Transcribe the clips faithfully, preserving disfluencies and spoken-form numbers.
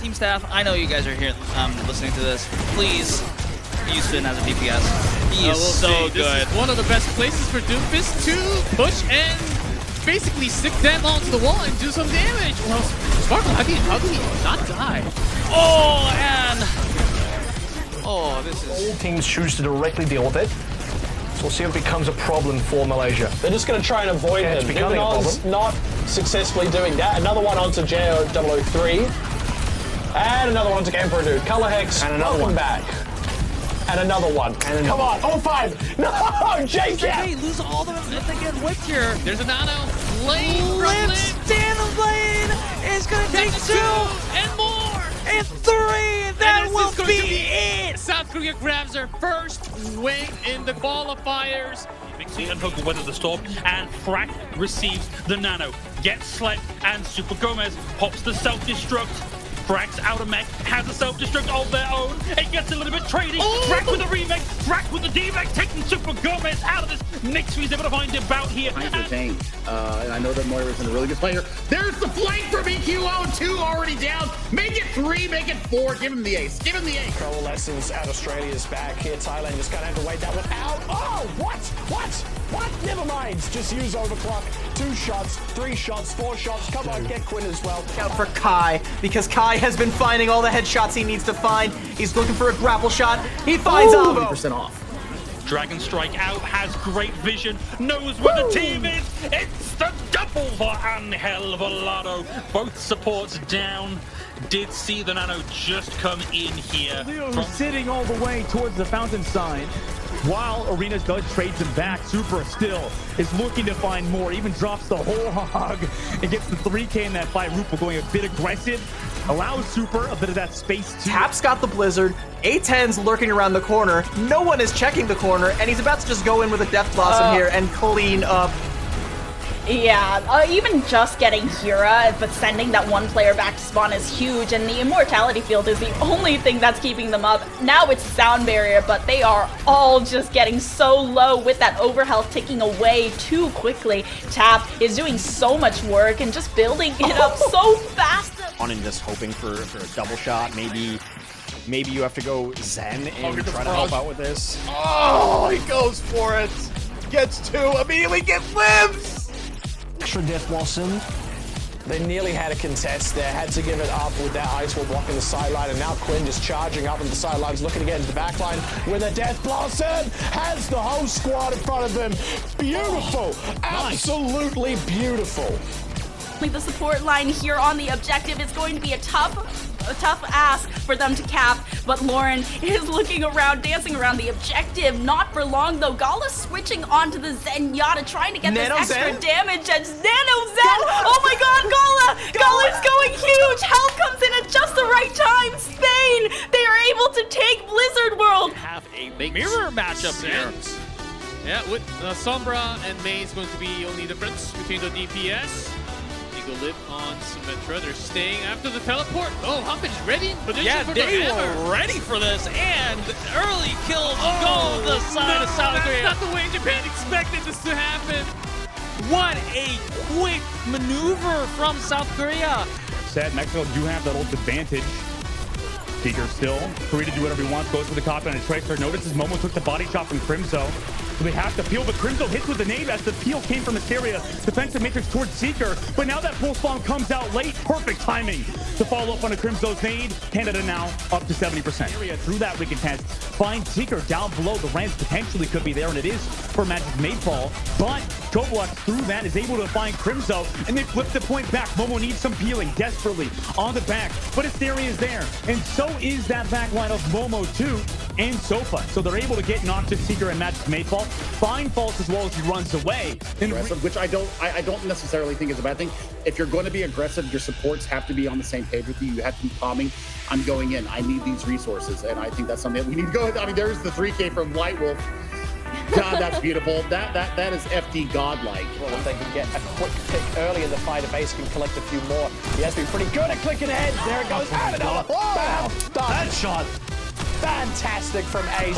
team staff, I know you guys are here um, listening to this. Please use Finn as a D P S. He is oh, we'll so see. good. This is one of the best places for Doomfist to push and basically stick them onto the wall and do some damage. Well, Sparkle, how do you, how do you not die? Oh, and... Oh, this is... All teams choose to directly deal with it. We'll see if it becomes a problem for Malaysia. They're just going to try and avoid yeah, him. It's not successfully doing that. Another one onto J zero zero three. And another one onto Camper, dude. Color Hex, and another one back. And another one. And come on, all five. No, J K! They lose all the if they get whipped here. There's a nano. Lane, Lips, Dan Lane is going to take two. And more. And three. That will be it. South Korea grabs their first win in the qualifiers. The unhook will weather the storm, and Frack receives the nano, gets slept, and Super Gomez pops the self-destruct. Drax out of mech, has a self-destruct of their own. It gets a little bit trading. Drax with a remake, Drax with the D-mech, taking Super Gomez out of this. Next he's able to find him out here. I and uh, I know that Moira isn't a really good player. There's the flank from E Q O, two already down. Make it three, make it four. Give him the ace, give him the ace. Coalescence at Australia's back here. Thailand just gonna have to wait that one out. Oh, what, what, what? Never mind. Just use overclock. Two shots, three shots, four shots. Come on, get Quinn as well. Look out for Kai, because Kai has been finding all the headshots he needs to find. He's looking for a grapple shot. He finds Avo. one hundred percent off. Dragon Strike out, has great vision, knows where Woo! the team is. It's the double for Angel Volado. Both supports down. Did see the nano just come in here. Leo from sitting all the way towards the fountain sign. While Arena does trades him back, Super still is looking to find more. Even drops the whole hog and gets the three K in that fight. Rupal going a bit aggressive, allows Super a bit of that space too. Tap's got the Blizzard, A ten's lurking around the corner. No one is checking the corner, and he's about to just go in with a Death Blossom uh, here and clean up. Yeah, uh, even just getting Hira, but sending that one player back to spawn is huge, and the immortality field is the only thing that's keeping them up. Now it's sound barrier, but they are all just getting so low with that overhealth ticking away too quickly. Tap is doing so much work and just building it up so fast. On and just hoping for, for a double shot, maybe... Maybe you have to go Zen and oh, try to help out with this. Oh, he goes for it. Gets two, immediately gets limbs! Extra Death Blossom. They nearly had a contest there, had to give it up with that ice wall blocking the sideline, and now Quinn just charging up on the sidelines, looking to get into the backline with a Death Blossom. Has the whole squad in front of him. Beautiful, oh, absolutely nice. Beautiful. The support line here on the objective is going to be a tough, a tough ask for them to cap, but Lauren is looking around, dancing around the objective. Not for long though. Gala switching onto the Zen Yada, trying to get Nano this extra Zen. damage. And Nano Zen! Gala. Oh my God, Gala! Gala's going huge. Help comes in at just the right time. Spain, they are able to take Blizzard World. Have a big mirror matchup there. Yeah, with uh, Sombra and May is going to be the only difference between the D P S. Live on Symmetra. They're staying after the teleport. Oh, Humpage ready? Yeah, for they the were ready for this, and early kills oh, go the side no, of South Korea. That's not the way Japan expected this to happen. What a quick maneuver from South Korea. Sad, Mexico do have that old advantage. Zeeker still free to do whatever he wants, goes for the cop and a tracer. Notices Momo took the body shot from Crimson. So they have to peel, but Crimson hits with the nade as the peel came from Asteria. Defensive matrix towards Zeeker, but now that pulse bomb comes out late. Perfect timing to follow up on a Crimson's nade. Canada now up to seventy percent. Asteria through that wicked test. Finds Zeeker down below. The Rams potentially could be there, and it is for Magic Mayfall. But Koblok through that is able to find Crimson, and they flip the point back. Momo needs some peeling desperately on the back, but Asteria is there. And so is that back line of Momo too. And Sofa. So they're able to get not just Zeeker and Magic Mayfall. Find False as well as he runs away. Aggressive, which I don't I, I don't necessarily think is a bad thing. If you're going to be aggressive, your supports have to be on the same page with you. You have to be calming. I'm going in. I need these resources. And I think that's something that we need to go with. I mean, there's the three K from White Wolf. God, that's beautiful. That that that is F D godlike. Well, if they can get a quick pick early in the fight, if Ace can collect a few more. He has been pretty good at clicking ahead. There it goes. Oh, oh, wow. That shot. Fantastic from Ace.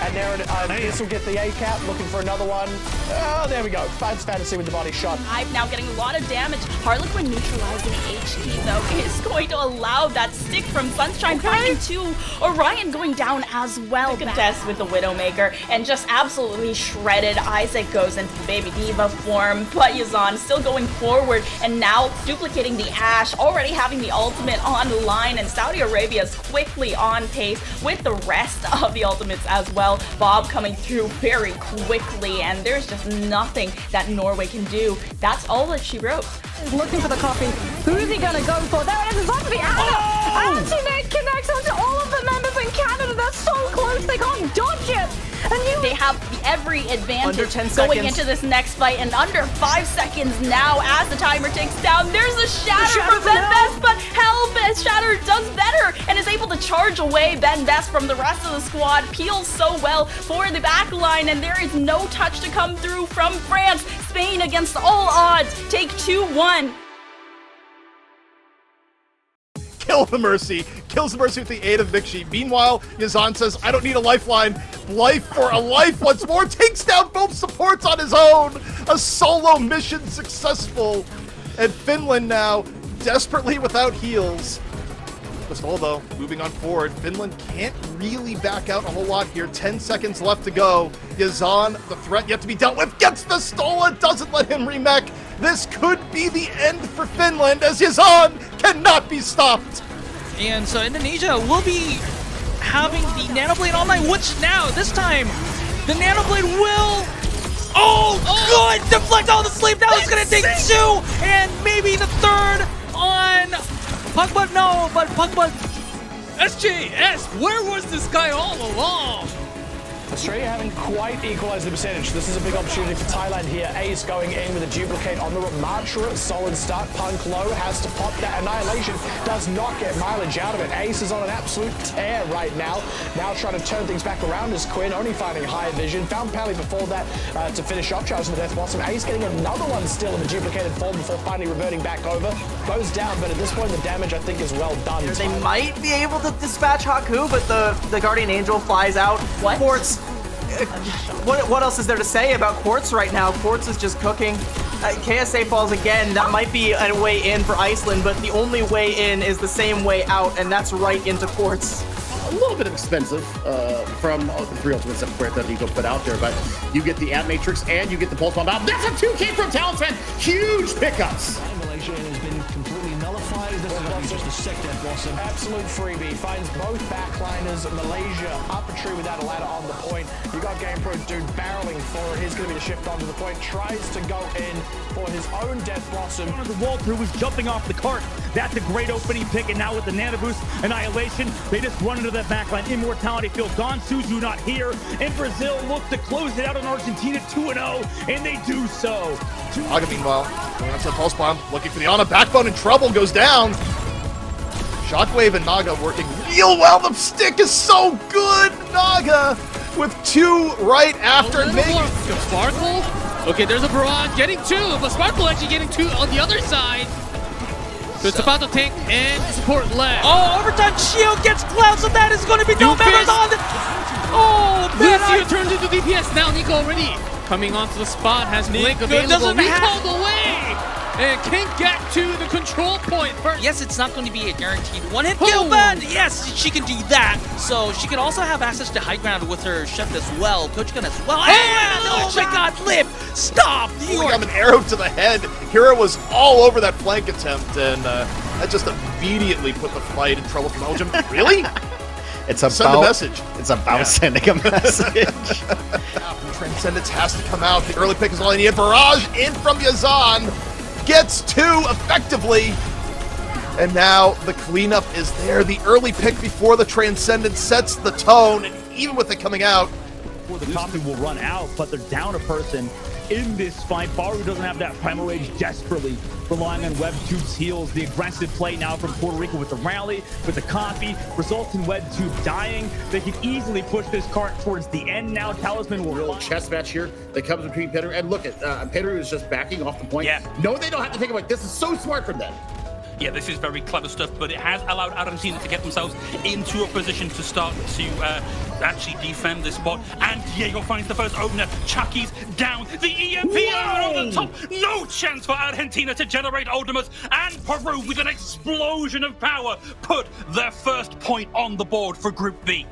And there, uh, this will get the A cap, looking for another one. Oh, there we go. Fans Fantasy with the body shot. I'm now getting a lot of damage. Harlequin neutralizing H T, though, is going to allow that stick from Sunshine finding two. Orion going down as well. The contest with the Widowmaker, and just absolutely shredded. Isaac goes into the Baby Diva form, but Yazan still going forward, and now duplicating the Ash, already having the ultimate on the line, and Saudi Arabia's quickly on pace with the rest of the ultimates as well. Bob coming through very quickly, and there's just nothing that Norway can do. That's all that she wrote. Is looking for the coffee. Who is he going to go for? There it is, zombie. Anna! Anna connects onto all of the members in Canada. That's so close, they can't dodge it. And you they have every advantage going seconds. into this next fight, and under five seconds now as the timer ticks down. There's a shatter, shatter for Ben Best, but hell, Ben Shatter does better and is able to charge away Ben Best from the rest of the squad. Peels so well for the back line, and there is no touch to come through from France. Spain against all odds, take two one. Kill the Mercy. Kills the Mercy with the aid of Vixie. Meanwhile, Yazan says, I don't need a lifeline. Life for a life once more. Takes down both supports on his own. A solo mission successful. And Finland now, desperately without heals. Pistol, though, moving on forward. Finland can't really back out a whole lot here. Ten seconds left to go. Yazan, the threat yet to be dealt with, gets the Stola, doesn't let him remech. This could be the end for Finland, as Yazan cannot be stopped. And so Indonesia will be having the Nanoblade online, which now, this time, the Nanoblade will... Oh, oh. good! Deflect all the sleep. That was going to take two, and maybe the third on... Puckbutt, no, but Puckbutt. S J S, where was this guy all along? Australia haven't quite equalized the percentage. This is a big opportunity for Thailand here. Ace going in with a duplicate on the Ramatra. Solid start. Punk low has to pop that. Annihilation does not get mileage out of it. Ace is on an absolute tear right now. Now trying to turn things back around is Quinn, only finding higher vision. Found Pally before that uh, to finish off, charging the Death Blossom. Ace getting another one still in the duplicated form before finally reverting back over. Goes down, but at this point the damage I think is well done. They might be able to dispatch Haku, but the, the Guardian Angel flies out. What? Quartz. What, what else is there to say about Quartz right now? Quartz is just cooking. Uh, K S A falls again. That might be a way in for Iceland, but the only way in is the same way out, and that's right into Quartz. A little bit expensive uh, from oh, the three ultimates that Eagle put out there, but you get the Ant Matrix and you get the Pulse Bomb out. That's a two K from Talisman. Huge pickups. Malaysia has been completely nullified. This is not just a sick Death Blossom. Absolute freebie. Finds both backliners. Malaysia up a tree without a ladder on the point. You got GamePro dude barreling for it. He's going to be the shift onto the point. Tries to go in for his own Death Blossom. The wall through was jumping off the cart. That's a great opening pick. And now with the Nano Boost Annihilation, they just run into that backline. Immortality field. Don Suzu not here. And Brazil look to close it out on Argentina two and oh. And they do so. Aga, meanwhile, going on to the Pulse Bomb. Looking for the Ana. Backbone in trouble. Goes down. Shockwave and Naga working real well. The stick is so good. Naga with two right after. Oh, make... Sparkle? Okay, there's a barrage. Getting two. But Sparkle actually getting two on the other side. So it's about to tank and support left. Oh, overtime shield gets clouds, so that is going to be no members on the... Oh, Ben! Lucio turns into D P S. Now Nico already coming onto the spot. Has Blink available. Doesn't have... away. And can't get to the control point first. Yes, it's not going to be a guaranteed one-hit kill, but yes, she can do that. So she can also have access to high ground with her Chef as well, Coach Gun as well. And and oh my God, Lip! Stop! You got an arrow to the head. Hira was all over that flank attempt, and uh, that just immediately put the fight in trouble for Belgium. Really? It's about send a message. It's about yeah. sending a message. Yeah, Transcendence has to come out. The early pick is all I need. Barrage in from Yazan. Gets two effectively, and now the cleanup is there. The early pick before the Transcendence sets the tone, and even with it coming out, before the coffee will run out, but they're down a person in this fight. Baru doesn't have that Primal Rage, desperately relying on Web Tube's heals. The aggressive play now from Puerto Rico with the rally, with the copy, results in Web Tube dying. They can easily push this cart towards the end now. Talisman will... Real chess match here that comes between Pedro, and look at, uh, Pedro is just backing off the point. Yeah. No, they don't have to think about it. This is so smart from them. yeah, this is very clever stuff, but it has allowed Argentina to get themselves into a position to start to uh, actually defend this spot. And Diego finds the first opener. Chucky's down. The E M P are on the top. No chance for Argentina to generate ultimates. And Peru, with an explosion of power, put their first point on the board for Group B.